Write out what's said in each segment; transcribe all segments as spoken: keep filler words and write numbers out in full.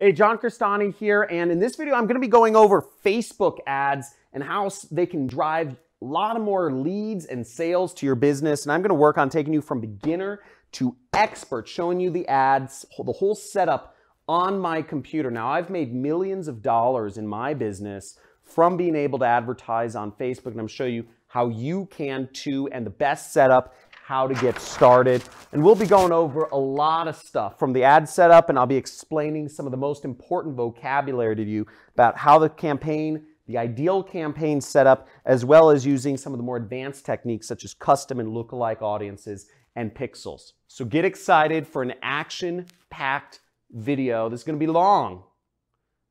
Hey, John Crestani here, and in this video I'm going to be going over Facebook ads and how they can drive a lot more leads and sales to your business, and I'm going to work on taking you from beginner to expert, showing you the ads, the whole setup on my computer. Now, I've made millions of dollars in my business from being able to advertise on Facebook, and I'm going to show you how you can too, and the best setup, how to get started. And we'll be going over a lot of stuff from the ad setup, and I'll be explaining some of the most important vocabulary to you about how the campaign, the ideal campaign setup, as well as using some of the more advanced techniques such as custom and lookalike audiences and pixels. So get excited for an action-packed video. This is gonna be long,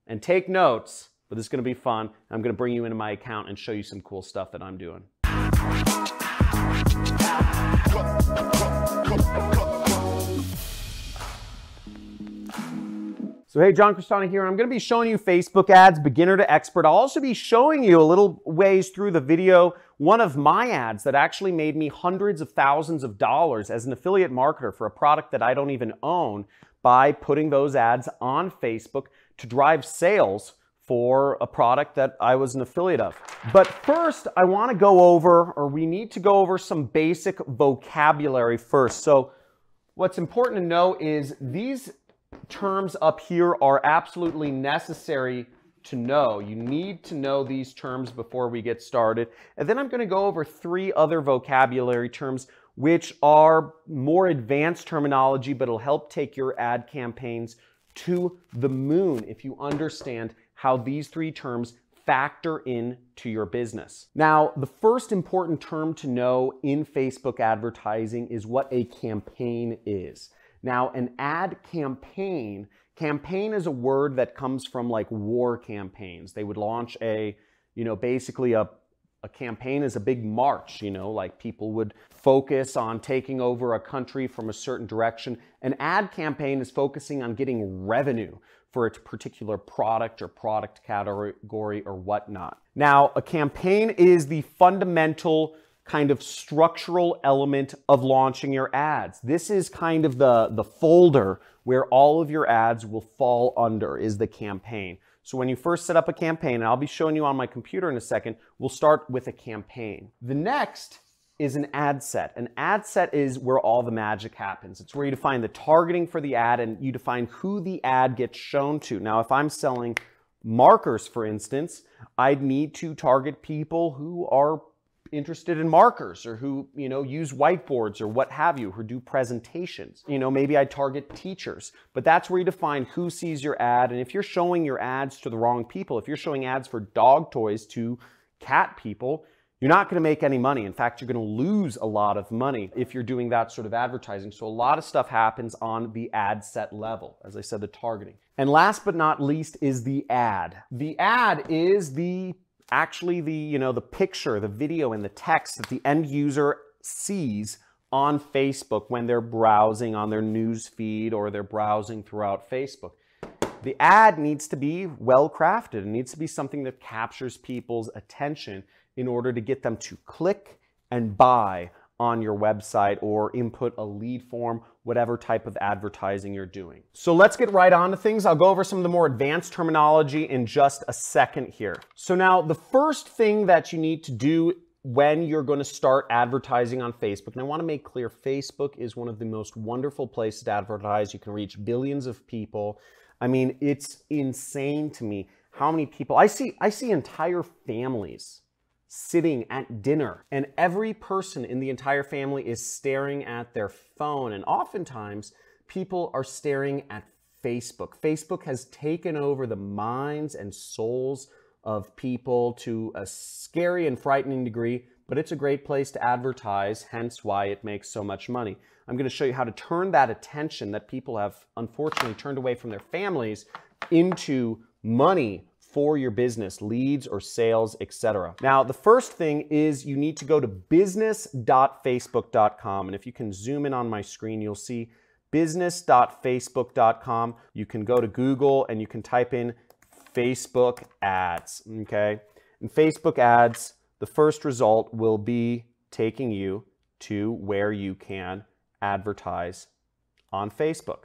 and take notes, but this is gonna be fun. I'm gonna bring you into my account and show you some cool stuff that I'm doing. So hey, John Crestani here, and I'm going to be showing you Facebook ads, beginner to expert. I'll also be showing you a little ways through the video, one of my ads that actually made me hundreds of thousands of dollars as an affiliate marketer for a product that I don't even own, by putting those ads on Facebook to drive sales for a product that I was an affiliate of. But first, I want to go over, or we need to go over some basic vocabulary first. So what's important to know is these terms up here are absolutely necessary to know. You need to know these terms before we get started. And then I'm going to go over three other vocabulary terms which are more advanced terminology, but it'll help take your ad campaigns to the moon if you understand how these three terms factor into your business. Now, the first important term to know in Facebook advertising is what a campaign is. Now, an ad campaign, campaign is a word that comes from like war campaigns. They would launch a, you know, basically a, a campaign is a big march, you know, like people would focus on taking over a country from a certain direction. An ad campaign is focusing on getting revenue for its particular product or product category or whatnot. Now, a campaign is the fundamental kind of structural element of launching your ads. This is kind of the, the folder where all of your ads will fall under, is the campaign. So when you first set up a campaign, and I'll be showing you on my computer in a second, we'll start with a campaign. The next is an ad set. An ad set is where all the magic happens. It's where you define the targeting for the ad, and you define who the ad gets shown to. Now, if I'm selling markers, for instance, I'd need to target people who are interested in markers, or who, you know, use whiteboards or what have you, who do presentations. You know, maybe I target teachers, but that's where you define who sees your ad. And if you're showing your ads to the wrong people, if you're showing ads for dog toys to cat people, you're not going to make any money. In fact, you're going to lose a lot of money if you're doing that sort of advertising. So a lot of stuff happens on the ad set level, as I said, the targeting. And last but not least is the ad. The ad is the actually the, you know, the picture, the video, and the text that the end user sees on Facebook when they're browsing on their news feed or they're browsing throughout Facebook. The ad needs to be well crafted. It needs to be something that captures people's attention in order to get them to click and buy on your website or input a lead form, whatever type of advertising you're doing. So let's get right on to things. I'll go over some of the more advanced terminology in just a second here. So now the first thing that you need to do when you're going to start advertising on Facebook, and I want to make clear, Facebook is one of the most wonderful places to advertise. You can reach billions of people. I mean, it's insane to me how many people, I see, I see entire families sitting at dinner, and every person in the entire family is staring at their phone, and oftentimes people are staring at Facebook. Facebook has taken over the minds and souls of people to a scary and frightening degree, but it's a great place to advertise, hence why it makes so much money. I'm going to show you how to turn that attention that people have unfortunately turned away from their families into money for your business, leads or sales, et cetera. Now, the first thing is you need to go to business dot facebook dot com. And if you can zoom in on my screen, you'll see business dot facebook dot com. You can go to Google and you can type in Facebook ads, okay? And Facebook ads, the first result will be taking you to where you can advertise on Facebook,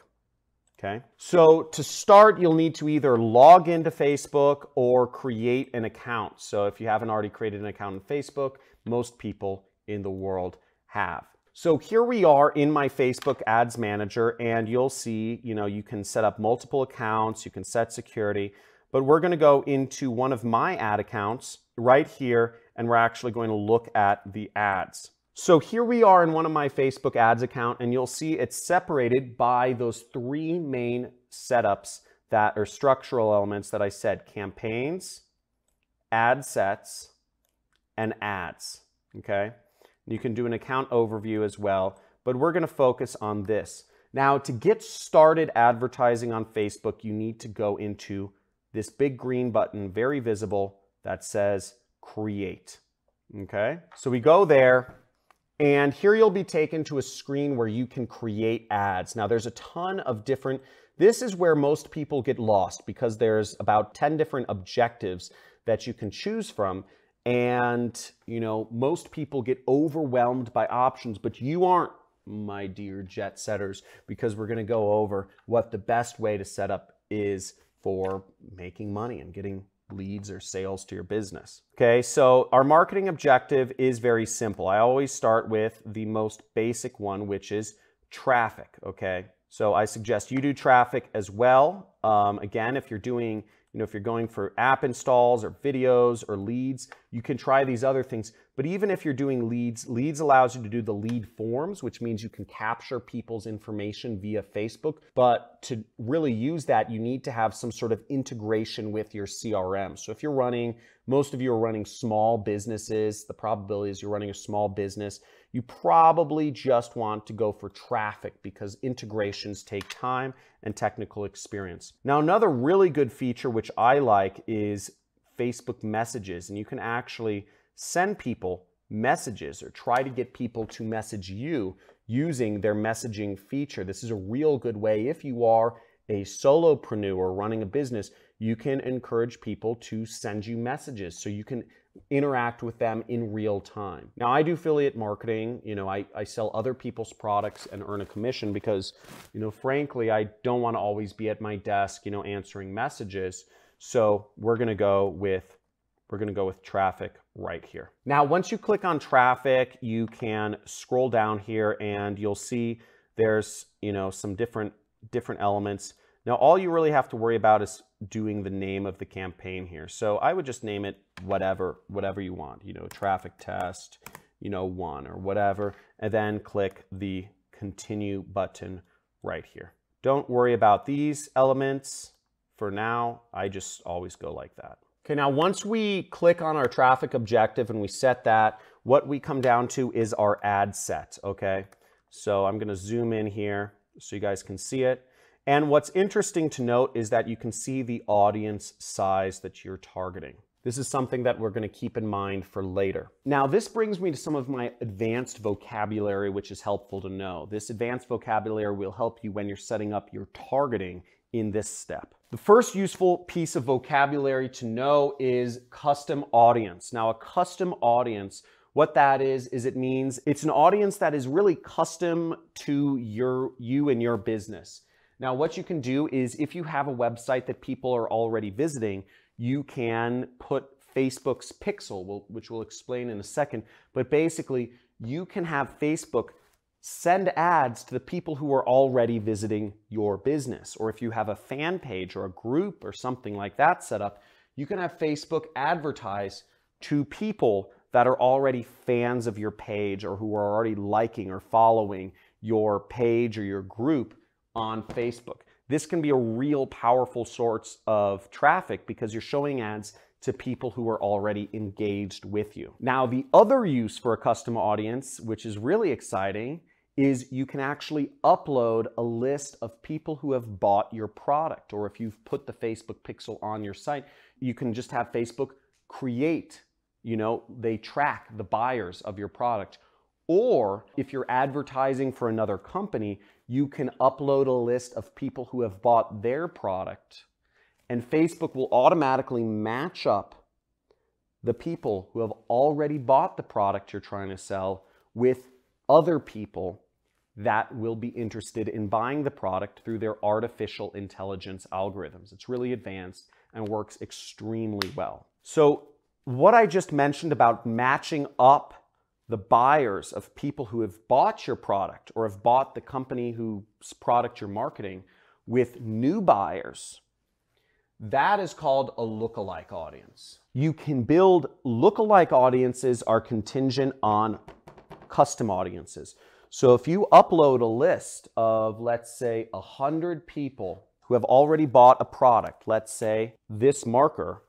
Okay. So to start, you'll need to either log into Facebook or create an account. So if you haven't already created an account in Facebook, most people in the world have. So here we are in my Facebook Ads Manager, and you'll see, you know, you can set up multiple accounts, you can set security, but we're going to go into one of my ad accounts right here, and we're actually going to look at the ads. So here we are in one of my Facebook Ads account, and you'll see it's separated by those three main setups that are structural elements that I said: campaigns, ad sets, and ads. Okay. You can do an account overview as well, but we're going to focus on this. Now, to get started advertising on Facebook, you need to go into this big green button, very visible, that says create. Okay. So we go there. And here you'll be taken to a screen where you can create ads. Now there's a ton of different, this is where most people get lost, because there's about ten different objectives that you can choose from. And you know, most people get overwhelmed by options, but you aren't, my dear jet setters, because we're gonna go over what the best way to set up is for making money and getting leads or sales to your business. Okay, so our marketing objective is very simple. I always start with the most basic one, which is traffic. Okay, so I suggest you do traffic as well. Um, again, if you're doing, you know, if you're going for app installs or videos or leads, you can try these other things. But even if you're doing leads, leads allows you to do the lead forms, which means you can capture people's information via Facebook. But to really use that, you need to have some sort of integration with your C R M. So if you're running, most of you are running small businesses, the probability is you're running a small business, you probably just want to go for traffic, because integrations take time and technical experience. Now, another really good feature which I like is Facebook Messages, and you can actually send people messages or try to get people to message you using their messaging feature. This is a real good way if you are a solopreneur running a business. You can encourage people to send you messages so you can interact with them in real time. Now, I do affiliate marketing. You know, I, I sell other people's products and earn a commission because, you know, frankly, I don't want to always be at my desk, you know, answering messages. So we're going to go with We're gonna go with traffic right here. Now, once you click on traffic, you can scroll down here and you'll see there's, you know, some different, different elements. Now, all you really have to worry about is doing the name of the campaign here. So I would just name it whatever, whatever you want, you know, traffic test, you know, one or whatever, and then click the continue button right here. Don't worry about these elements for now. I just always go like that. Okay, now once we click on our traffic objective and we set that, what we come down to is our ad set, okay? So I'm gonna zoom in here so you guys can see it. And what's interesting to note is that you can see the audience size that you're targeting. This is something that we're gonna keep in mind for later. Now, this brings me to some of my advanced vocabulary, which is helpful to know. This advanced vocabulary will help you when you're setting up your targeting in this step. The first useful piece of vocabulary to know is custom audience. Now, a custom audience, what that is, is it means it's an audience that is really custom to your, you and your business. Now, what you can do is if you have a website that people are already visiting, you can put Facebook's Pixel, which we'll explain in a second, but basically you can have Facebook send ads to the people who are already visiting your business. Or if you have a fan page or a group or something like that set up, you can have Facebook advertise to people that are already fans of your page or who are already liking or following your page or your group on Facebook. This can be a real powerful source of traffic because you're showing ads to people who are already engaged with you. Now, the other use for a custom audience, which is really exciting, is you can actually upload a list of people who have bought your product, or if you've put the Facebook Pixel on your site, you can just have Facebook create, you know, they track the buyers of your product. Or if you're advertising for another company, you can upload a list of people who have bought their product, and Facebook will automatically match up the people who have already bought the product you're trying to sell with other people that will be interested in buying the product through their artificial intelligence algorithms. It's really advanced and works extremely well. So what I just mentioned about matching up the buyers of people who have bought your product or have bought the company whose product you're marketing with new buyers, that is called a lookalike audience. You can build lookalike audiences are contingent on custom audiences. So if you upload a list of, let's say, one hundred people who have already bought a product, let's say this marker,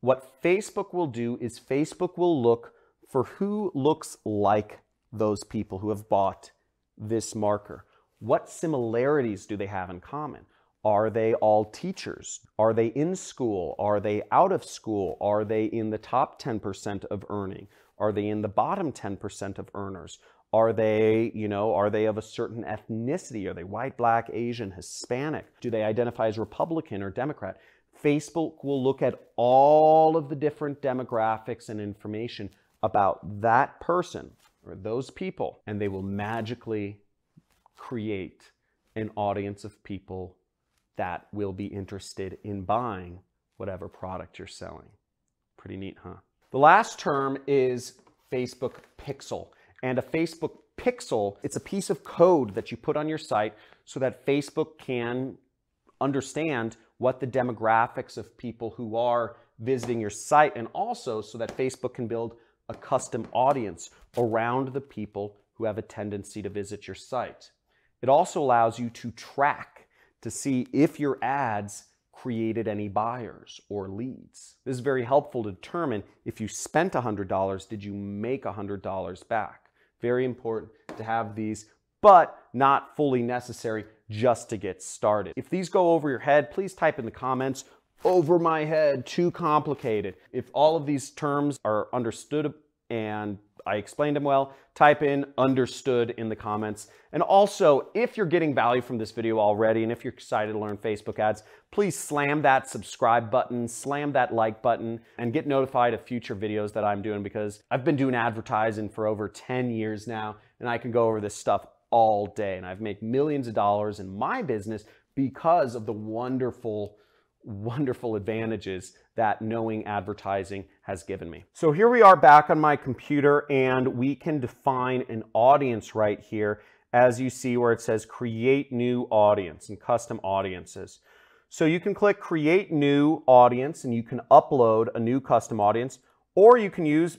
what Facebook will do is Facebook will look for who looks like those people who have bought this marker. What similarities do they have in common? Are they all teachers? Are they in school? Are they out of school? Are they in the top ten percent of earning? Are they in the bottom ten percent of earners? Are they, you know, are they of a certain ethnicity? Are they white, black, Asian, Hispanic? Do they identify as Republican or Democrat? Facebook will look at all of the different demographics and information about that person or those people, and they will magically create an audience of people that will be interested in buying whatever product you're selling. Pretty neat, huh? The last term is Facebook Pixel. And a Facebook Pixel, it's a piece of code that you put on your site so that Facebook can understand what the demographics of people who are visiting your site, and also so that Facebook can build a custom audience around the people who have a tendency to visit your site. It also allows you to track to see if your ads created any buyers or leads. This is very helpful to determine if you spent one hundred dollars, did you make one hundred dollars back? Very important to have these, but not fully necessary just to get started. If these go over your head, please type in the comments, over my head, too complicated. If all of these terms are understood and I explained them well, type in understood in the comments. And also, if you're getting value from this video already, and if you're excited to learn Facebook ads, please slam that subscribe button, slam that like button, and get notified of future videos that I'm doing, because I've been doing advertising for over ten years now, and I can go over this stuff all day. And I've made millions of dollars in my business because of the wonderful, wonderful advantages that knowing advertising has given me. So here we are back on my computer, and we can define an audience right here, as you see where it says create new audience and custom audiences. So you can click create new audience and you can upload a new custom audience, or you can use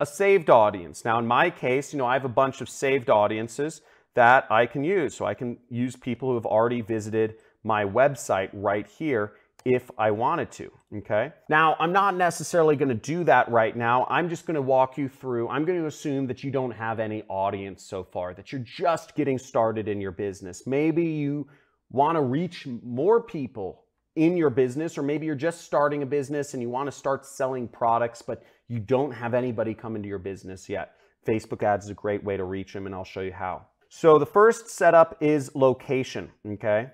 a saved audience. Now in my case, you know, I have a bunch of saved audiences that I can use. So I can use people who have already visited my website right here if I wanted to, okay? Now, I'm not necessarily gonna do that right now. I'm just gonna walk you through, I'm gonna assume that you don't have any audience so far, that you're just getting started in your business. Maybe you wanna reach more people in your business, or maybe you're just starting a business and you wanna start selling products, but you don't have anybody come into your business yet. Facebook ads is a great way to reach them, and I'll show you how. So the first setup is location, okay?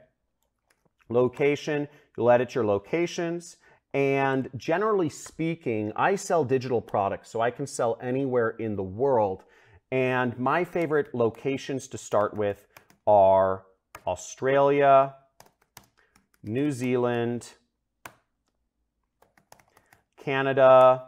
Location, you'll edit your locations, and generally speaking, I sell digital products, so I can sell anywhere in the world, and my favorite locations to start with are Australia, New Zealand, Canada,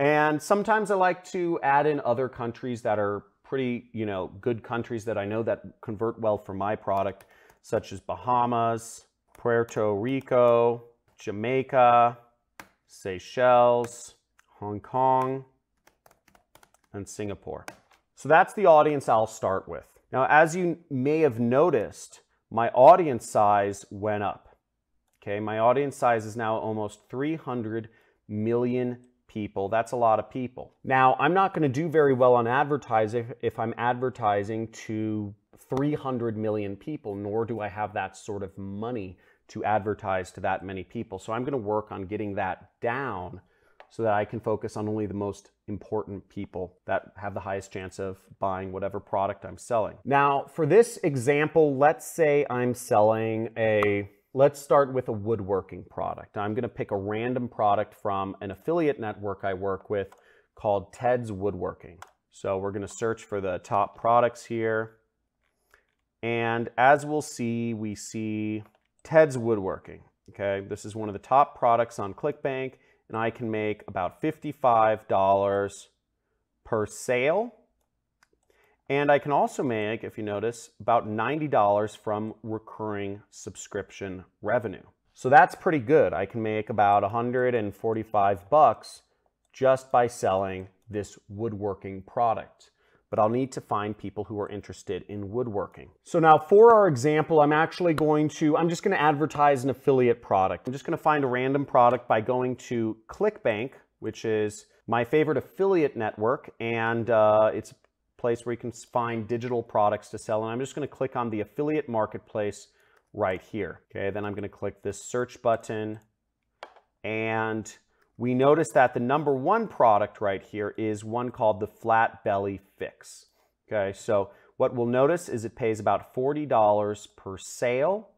and sometimes I like to add in other countries that are pretty, you know, good countries that I know that convert well for my product, such as Bahamas, Puerto Rico, Jamaica, Seychelles, Hong Kong, and Singapore. So that's the audience I'll start with. Now, as you may have noticed, my audience size went up. Okay, my audience size is now almost three hundred million people. That's a lot of people. Now, I'm not going to do very well on advertising if I'm advertising to three hundred million people, nor do I have that sort of money to advertise to that many people. So I'm going to work on getting that down so that I can focus on only the most important people that have the highest chance of buying whatever product I'm selling. Now, for this example, let's say I'm selling a, let's start with a woodworking product. I'm going to pick a random product from an affiliate network I work with called Ted's Woodworking. So we're going to search for the top products here. And as we'll see, we see Ted's Woodworking. Okay, this is one of the top products on ClickBank, and I can make about fifty-five dollars per sale. And I can also make, if you notice, about ninety dollars from recurring subscription revenue. So that's pretty good. I can make about one hundred forty-five bucks just by selling this woodworking product. But I'll need to find people who are interested in woodworking. So now for our example, I'm actually going to, I'm just gonna advertise an affiliate product. I'm just gonna find a random product by going to ClickBank, which is my favorite affiliate network, and uh, it's a place where you can find digital products to sell, and I'm just gonna click on the affiliate marketplace right here. Okay, then I'm gonna click this search button, and we notice that the number one product right here is one called the Flat Belly Fix. Okay, so what we'll notice is it pays about forty dollars per sale,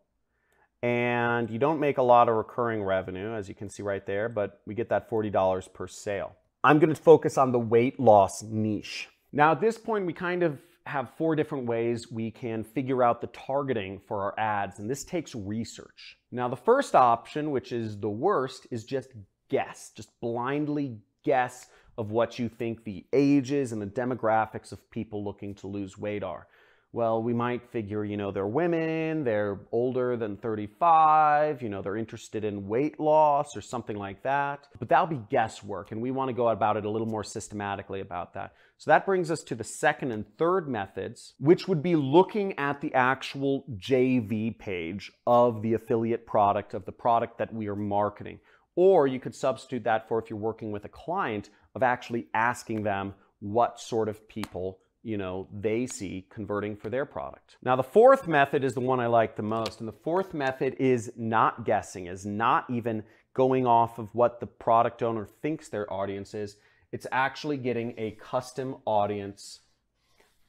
and you don't make a lot of recurring revenue, as you can see right there, but we get that forty dollars per sale. I'm gonna focus on the weight loss niche. Now at this point, we kind of have four different ways we can figure out the targeting for our ads, and this takes research. Now the first option, which is the worst, is just guess, just blindly guess of what you think the ages and the demographics of people looking to lose weight are. Well, we might figure, you know, they're women, they're older than thirty-five, you know, they're interested in weight loss or something like that. But that'll be guesswork, and we want to go about it a little more systematically about that. So that brings us to the second and third methods, which would be looking at the actual J V page of the affiliate product, of the product that we are marketing. Or you could substitute that for, if you're working with a client, of actually asking them what sort of people, you know, they see converting for their product. Now the fourth method is the one I like the most. And the fourth method is not guessing, is not even going off of what the product owner thinks their audience is. It's actually getting a custom audience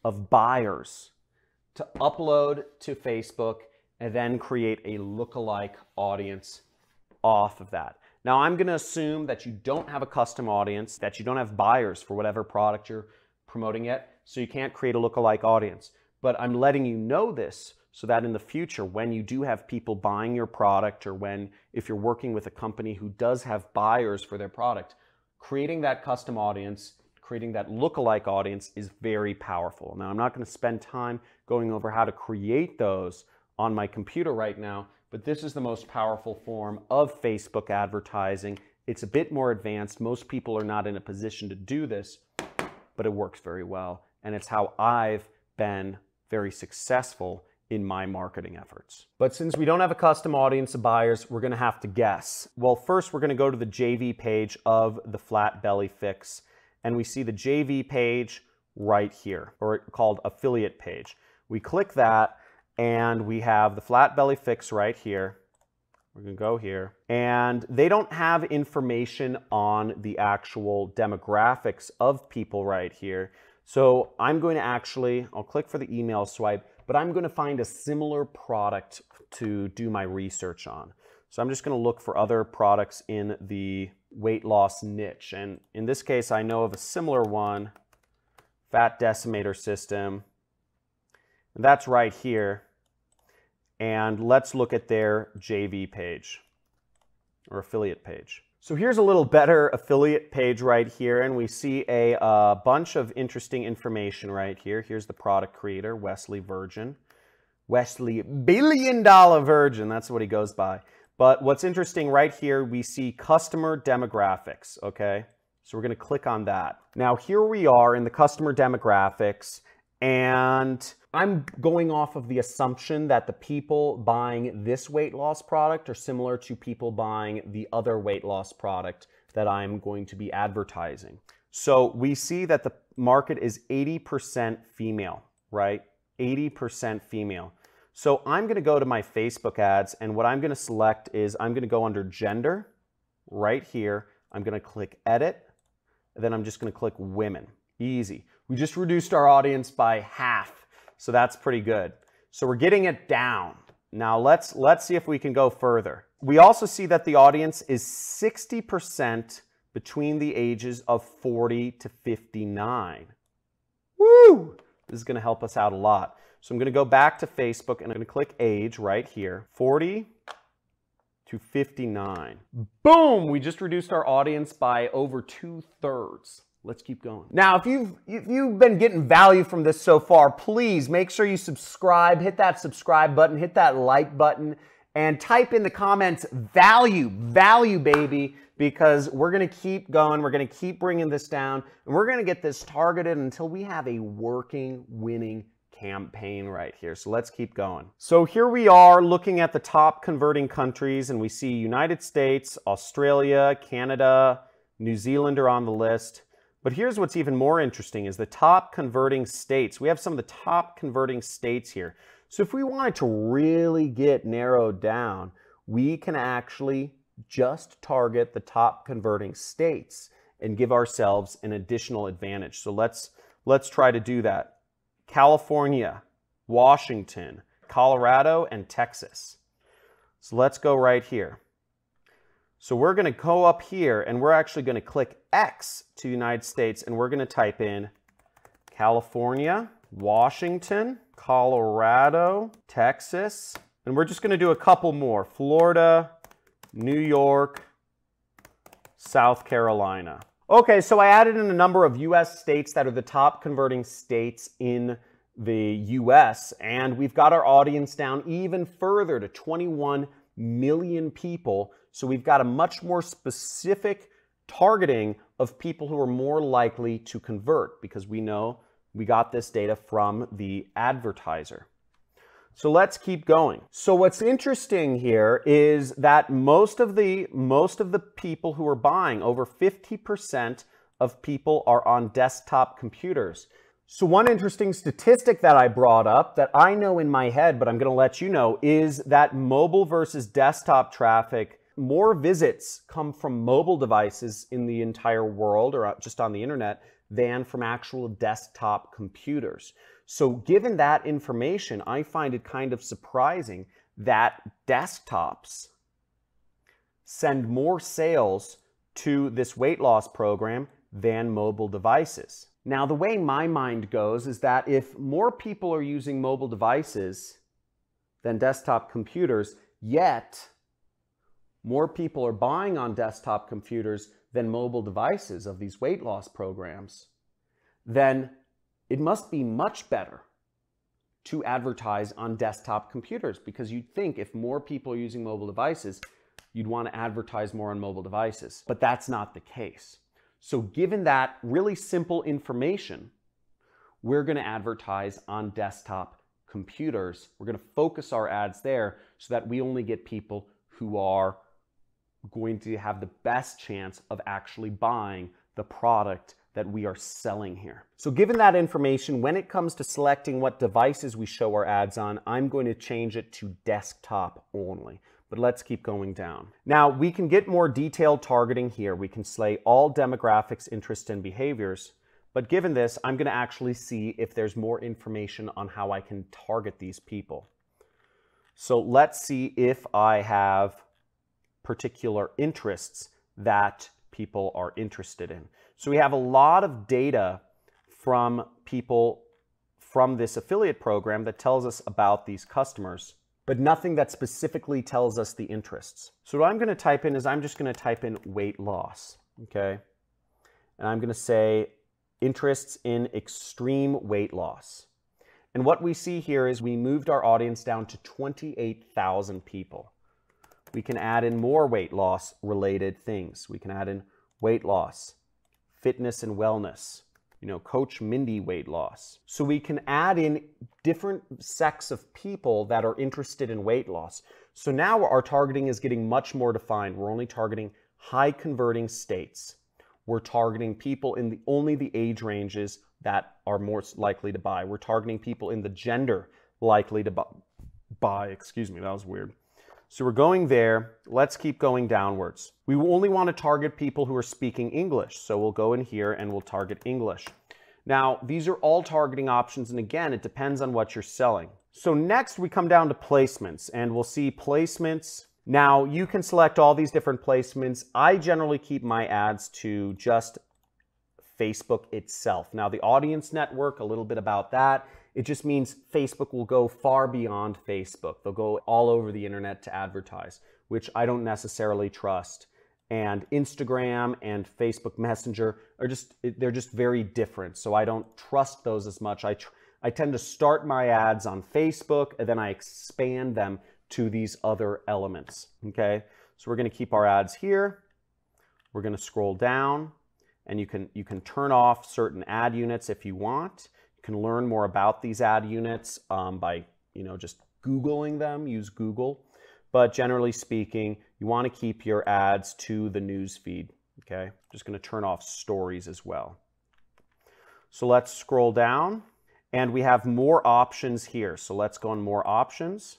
of buyers to upload to Facebook and then create a lookalike audience off of that. Now, I'm going to assume that you don't have a custom audience, that you don't have buyers for whatever product you're promoting yet, so you can't create a lookalike audience. But I'm letting you know this so that in the future, when you do have people buying your product, or when, if you're working with a company who does have buyers for their product, creating that custom audience, creating that lookalike audience is very powerful. Now, I'm not going to spend time going over how to create those on my computer right now, but this is the most powerful form of Facebook advertising. It's a bit more advanced. Most people are not in a position to do this, but it works very well. And it's how I've been very successful in my marketing efforts. But since we don't have a custom audience of buyers, we're gonna have to guess. Well, first we're gonna go to the J V page of the Flat Belly Fix, and we see the J V page right here, or called affiliate page. We click that, and we have the Flat Belly Fix right here. We're gonna go here, and they don't have information on the actual demographics of people right here. So I'm going to actually, I'll click for the email swipe, but I'm gonna find a similar product to do my research on. So I'm just gonna look for other products in the weight loss niche. And in this case, I know of a similar one, Fat Decimator System. That's right here, and let's look at their J V page or affiliate page. So here's a little better affiliate page right here, and we see a uh, bunch of interesting information right here. Here's the product creator, Wesley Virgin. Wesley Billion Dollar Virgin, that's what he goes by. But what's interesting right here, we see customer demographics, okay? So we're gonna click on that. Now here we are in the customer demographics, and I'm going off of the assumption that the people buying this weight loss product are similar to people buying the other weight loss product that I'm going to be advertising. So we see that the market is eighty percent female, right? eighty percent female. So I'm gonna go to my Facebook ads, and what I'm gonna select is I'm gonna go under gender right here. I'm gonna click edit, and then I'm just gonna click women. Easy. We just reduced our audience by half. So that's pretty good. So we're getting it down. Now let's, let's see if we can go further. We also see that the audience is sixty percent between the ages of forty to fifty-nine. Woo! This is going to help us out a lot. So I'm going to go back to Facebook and I'm going to click age right here. forty to fifty-nine. Boom! We just reduced our audience by over two-thirds. Let's keep going. Now, if you've, if you've been getting value from this so far, please make sure you subscribe, hit that subscribe button, hit that like button, and type in the comments, value, value, baby, because we're gonna keep going, we're gonna keep bringing this down, and we're gonna get this targeted until we have a working, winning campaign right here. So let's keep going. So here we are looking at the top converting countries, and we see United States, Australia, Canada, New Zealand are on the list. But here's what's even more interesting is the top converting states. We have some of the top converting states here. So if we wanted to really get narrowed down, we can actually just target the top converting states and give ourselves an additional advantage. So let's, let's try to do that. California, Washington, Colorado, and Texas. So let's go right here. So we're going to go up here and we're actually going to click X to United States and we're going to type in California, Washington, Colorado, Texas, and we're just going to do a couple more. Florida, New York, South Carolina. Okay, so I added in a number of U S states that are the top converting states in the U S and we've got our audience down even further to twenty-one million people. So we've got a much more specific targeting of people who are more likely to convert because we know we got this data from the advertiser. So let's keep going. So what's interesting here is that most of the most of the people who are buying, over fifty percent of people are on desktop computers. So one interesting statistic that I brought up that I know in my head, but I'm going to let you know, is that mobile versus desktop traffic, more visits come from mobile devices in the entire world or just on the internet than from actual desktop computers. So given that information, I find it kind of surprising that desktops send more sales to this weight loss program than mobile devices. Now, the way my mind goes is that if more people are using mobile devices than desktop computers, yet more people are buying on desktop computers than mobile devices of these weight loss programs, then it must be much better to advertise on desktop computers because you'd think if more people are using mobile devices, you'd want to advertise more on mobile devices, but that's not the case. So given that really simple information, we're going to advertise on desktop computers. We're going to focus our ads there so that we only get people who are going to have the best chance of actually buying the product that we are selling here. So given that information, when it comes to selecting what devices we show our ads on, I'm going to change it to desktop only. But let's keep going down. Now, we can get more detailed targeting here. We can say all demographics, interests, and behaviors. But given this, I'm going to actually see if there's more information on how I can target these people. So let's see if I have particular interests that people are interested in. So we have a lot of data from people from this affiliate program that tells us about these customers, but nothing that specifically tells us the interests. So what I'm going to type in is I'm just going to type in weight loss, okay? And I'm going to say interests in extreme weight loss. And what we see here is we moved our audience down to twenty-eight thousand people. We can add in more weight loss related things. We can add in weight loss, fitness and wellness, you know, Coach Mindy weight loss. So we can add in different sects of people that are interested in weight loss. So now our targeting is getting much more defined. We're only targeting high converting states. We're targeting people in the, only the age ranges that are more likely to buy. We're targeting people in the gender likely to bu buy. Excuse me, that was weird. So we're going there. Let's keep going downwards. We only want to target people who are speaking English. So we'll go in here and we'll target English. Now, these are all targeting options. And again, it depends on what you're selling. So next we come down to placements and we'll see placements. Now you can select all these different placements. I generally keep my ads to just Facebook itself. Now, the audience network, a little bit about that. It just means Facebook will go far beyond Facebook. They'll go all over the internet to advertise, which I don't necessarily trust. And Instagram and Facebook Messenger are just, they're just very different. So I don't trust those as much. I, tr I tend to start my ads on Facebook and then I expand them to these other elements, okay? So we're gonna keep our ads here. We're gonna scroll down and you can, you can turn off certain ad units if you want. You can learn more about these ad units um, by, you know, just Googling them, use Google. But generally speaking, you wanna keep your ads to the news feed, okay? I'm just gonna turn off stories as well. So let's scroll down and we have more options here. So let's go on more options.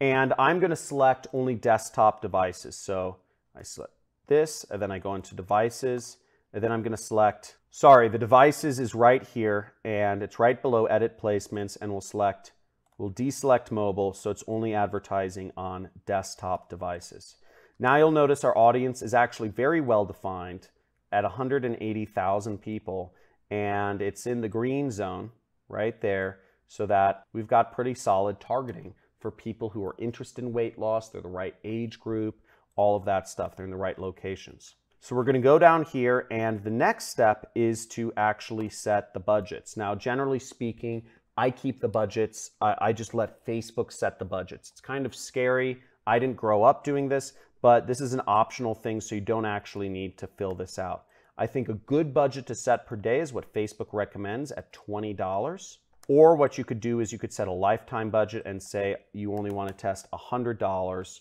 And I'm gonna select only desktop devices. So I select this, and then I go into devices, and then I'm gonna select, sorry, the devices is right here, and it's right below edit placements, and we'll select, we'll deselect mobile, so it's only advertising on desktop devices. Now you'll notice our audience is actually very well defined at one hundred eighty thousand people, and it's in the green zone right there, so that we've got pretty solid targeting for people who are interested in weight loss. They're the right age group, all of that stuff. They're in the right locations. So we're gonna go down here and the next step is to actually set the budgets. Now, generally speaking, I keep the budgets. I, I just let Facebook set the budgets. It's kind of scary. I didn't grow up doing this, but this is an optional thing, so you don't actually need to fill this out. I think a good budget to set per day is what Facebook recommends at twenty dollars. Or what you could do is you could set a lifetime budget and say you only want to test one hundred dollars.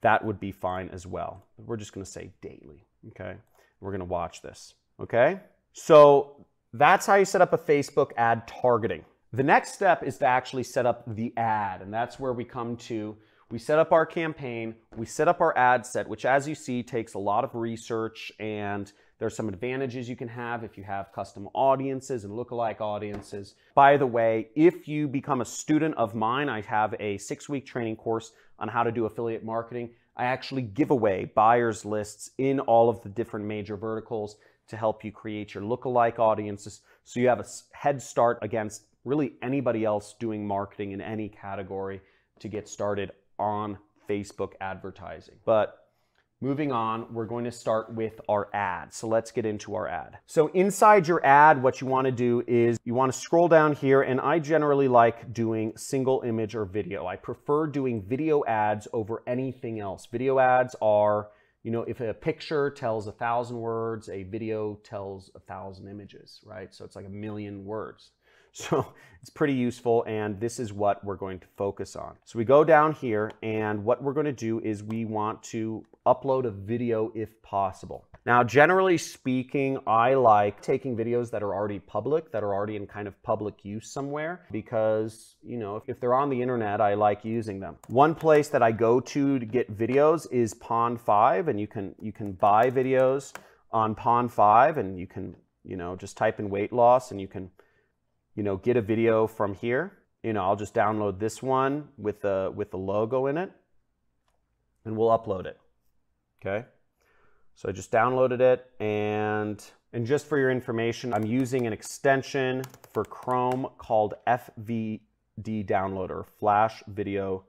That would be fine as well. We're just going to say daily, okay? We're going to watch this, okay? So that's how you set up a Facebook ad targeting. The next step is to actually set up the ad, and that's where we come to, we set up our campaign, we set up our ad set, which as you see takes a lot of research, and there's some advantages you can have if you have custom audiences and lookalike audiences. By the way, if you become a student of mine, I have a six-week training course on how to do affiliate marketing. I actually give away buyers lists in all of the different major verticals to help you create your lookalike audiences, so you have a head start against really anybody else doing marketing in any category to get started on Facebook advertising. But moving on, we're going to start with our ad. So let's get into our ad. So inside your ad, what you want to do is you want to scroll down here, and I generally like doing single image or video. I prefer doing video ads over anything else. Video ads are, you know, if a picture tells a thousand words, a video tells a thousand images, right? So it's like a million words. So it's pretty useful, and this is what we're going to focus on. So we go down here, and what we're going to do is we want to upload a video if possible. Now, generally speaking, I like taking videos that are already public, that are already in kind of public use somewhere, because, you know, if they're on the internet, I like using them. One place that I go to to get videos is Pond five, and you can, you can buy videos on Pond five, and you can, you know, just type in weight loss, and you can, you know, get a video from here. You know, I'll just download this one with the, with the logo in it, and we'll upload it. Okay, so I just downloaded it, and, and just for your information, I'm using an extension for Chrome called F V D downloader, Flash Video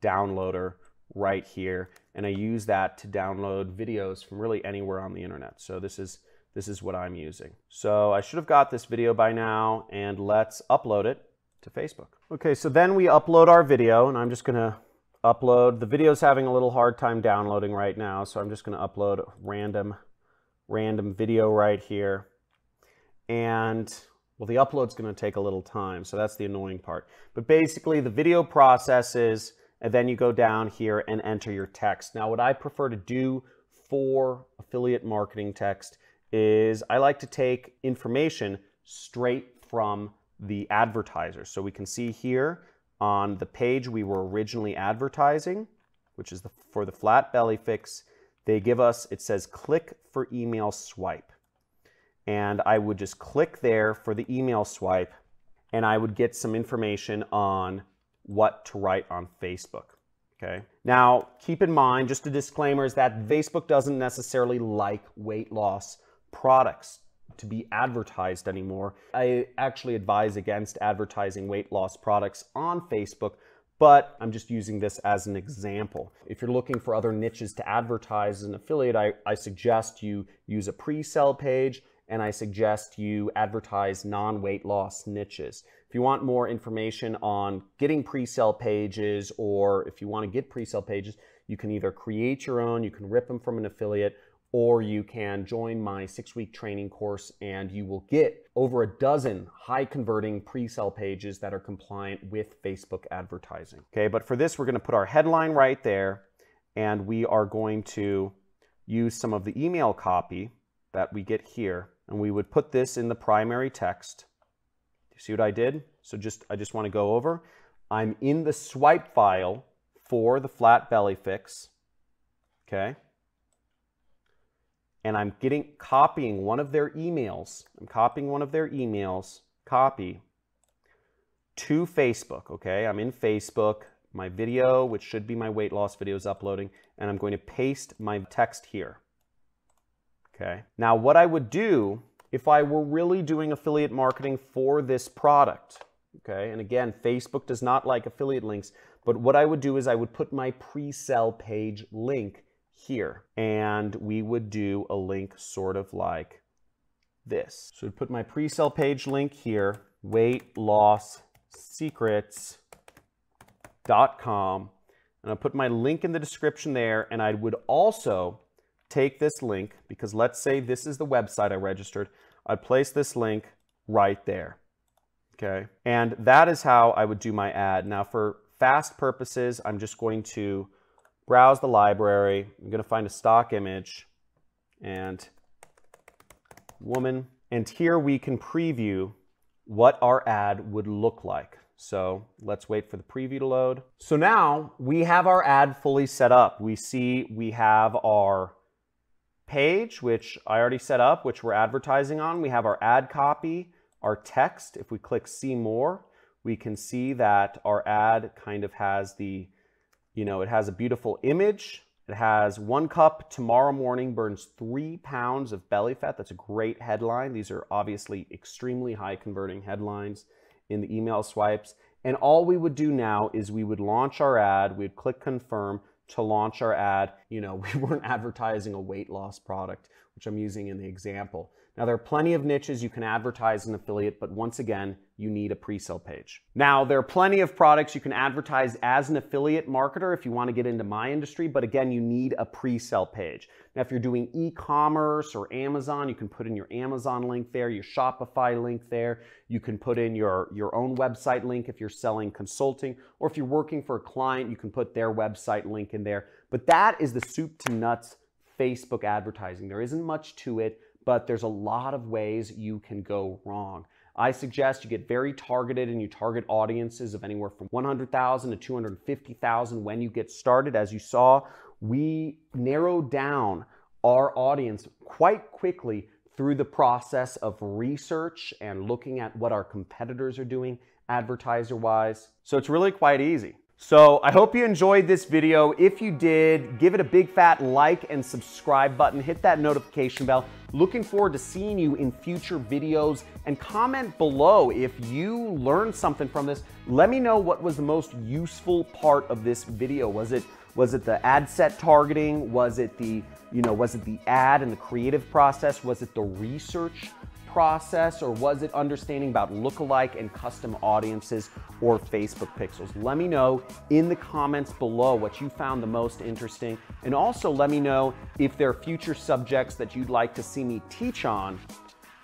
Downloader right here, and I use that to download videos from really anywhere on the internet. So this is, this is what I'm using. So I should have got this video by now, and let's upload it to Facebook. Okay, so then we upload our video, and I'm just gonna upload. The video's having a little hard time downloading right now, so I'm just going to upload random random video right here. And well, the upload's going to take a little time, so that's the annoying part. But basically the video processes, and then you go down here and enter your text. Now, what I prefer to do for affiliate marketing text is I like to take information straight from the advertiser. So we can see here on the page we were originally advertising, which is the, for the Flat Belly Fix, they give us, it says click for email swipe. And I would just click there for the email swipe, and I would get some information on what to write on Facebook, okay? Now, keep in mind, just a disclaimer, is that Facebook doesn't necessarily like weight loss products. to be advertised anymore. I actually advise against advertising weight loss products on Facebook, but I'm just using this as an example. If you're looking for other niches to advertise as an affiliate, I, I suggest you use a pre-sell page, and I suggest you advertise non-weight loss niches. If you want more information on getting pre-sell pages, or if you want to get pre-sell pages, you can either create your own, you can rip them from an affiliate, or you can join my six-week training course, and you will get over a dozen high-converting pre-sell pages that are compliant with Facebook advertising. Okay, but for this, we're going to put our headline right there, and we are going to use some of the email copy that we get here, and we would put this in the primary text. You see what I did? So just I just want to go over. I'm in the swipe file for the Flat Belly Fix, okay? And I'm getting, copying one of their emails. I'm copying one of their emails, copy, to Facebook, okay? I'm in Facebook, my video, which should be my weight loss video, is uploading, and I'm going to paste my text here, okay? Now, what I would do if I were really doing affiliate marketing for this product, okay? And again, Facebook does not like affiliate links, but what I would do is I would put my pre-sell page link here, and we would do a link sort of like this. So I'd put my pre-sell page link here, weight loss secrets dot com, and I'll put my link in the description there, and I would also take this link, because let's say this is the website I registered, I'd place this link right there, okay? And that is how I would do my ad. Now, for fast purposes, I'm just going to browse the library. I'm going to find a stock image and woman. And here we can preview what our ad would look like. So let's wait for the preview to load. So now we have our ad fully set up. We see we have our page, which I already set up, which we're advertising on. We have our ad copy, our text. If we click see more, we can see that our ad kind of has the, you know, it has a beautiful image. It has one cup tomorrow morning burns three pounds of belly fat. That's a great headline. These are obviously extremely high converting headlines in the email swipes. And all we would do now is we would launch our ad. We'd click confirm to launch our ad. You know, we weren't advertising a weight loss product, which I'm using in the example. Now, there are plenty of niches you can advertise an affiliate, but once again, you need a pre-sale page. Now, there are plenty of products you can advertise as an affiliate marketer if you want to get into my industry, but again, you need a pre-sale page. Now, if you're doing e-commerce or Amazon, you can put in your Amazon link there, your Shopify link there. You can put in your, your own website link if you're selling consulting, or if you're working for a client, you can put their website link in there. But that is the soup to nuts Facebook advertising. There isn't much to it, but there's a lot of ways you can go wrong. I suggest you get very targeted, and you target audiences of anywhere from one hundred thousand to two hundred fifty thousand when you get started. As you saw, we narrowed down our audience quite quickly through the process of research and looking at what our competitors are doing advertiser-wise. So it's really quite easy. So I hope you enjoyed this video. If you did, give it a big fat like and subscribe button. Hit that notification bell. Looking forward to seeing you in future videos, and comment below if you learned something from this. Let me know what was the most useful part of this video. Was it was it the ad set targeting? Was it the, you know, was it the ad and the creative process? Was it the research process, or was it understanding about lookalike and custom audiences or Facebook pixels? Let me know in the comments below what you found the most interesting, and also let me know if there are future subjects that you'd like to see me teach on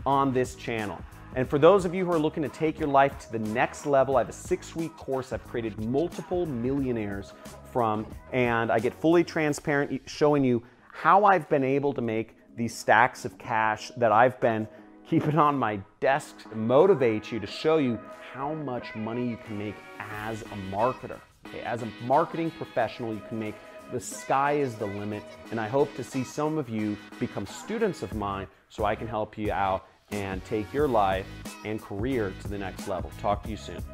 on this channel. And for those of you who are looking to take your life to the next level, I have a six-week course I've created multiple millionaires from, and I get fully transparent showing you how I've been able to make these stacks of cash that I've been keep it on my desk, motivate you to show you how much money you can make as a marketer. Okay, as a marketing professional, you can make the sky is the limit, and I hope to see some of you become students of mine so I can help you out and take your life and career to the next level. Talk to you soon.